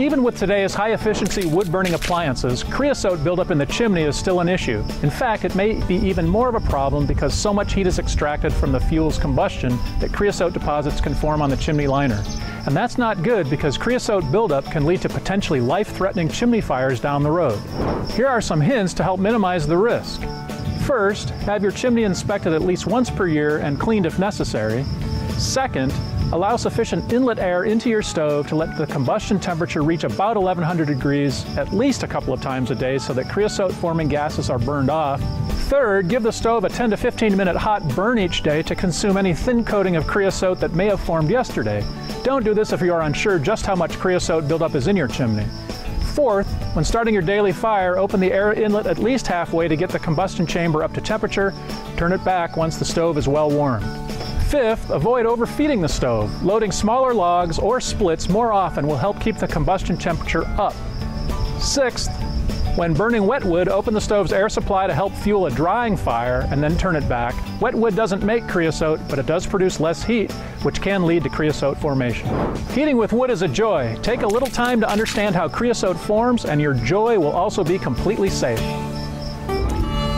Even with today's high-efficiency wood-burning appliances, creosote buildup in the chimney is still an issue. In fact, it may be even more of a problem because so much heat is extracted from the fuel's combustion that creosote deposits can form on the chimney liner. And that's not good because creosote buildup can lead to potentially life-threatening chimney fires down the road. Here are some hints to help minimize the risk. First, have your chimney inspected at least once per year and cleaned if necessary. Second, allow sufficient inlet air into your stove to let the combustion temperature reach about 1100 degrees at least a couple of times a day so that creosote-forming gases are burned off. Third, give the stove a 10 to 15-minute hot burn each day to consume any thin coating of creosote that may have formed yesterday. Don't do this if you are unsure just how much creosote buildup is in your chimney. Fourth, when starting your daily fire, open the air inlet at least halfway to get the combustion chamber up to temperature. Turn it back once the stove is well warmed. Fifth, avoid overfeeding the stove. Loading smaller logs or splits more often will help keep the combustion temperature up. Sixth, when burning wet wood, open the stove's air supply to help fuel a drying fire and then turn it back. Wet wood doesn't make creosote, but it does produce less heat, which can lead to creosote formation. Heating with wood is a joy. Take a little time to understand how creosote forms, and your joy will also be completely safe.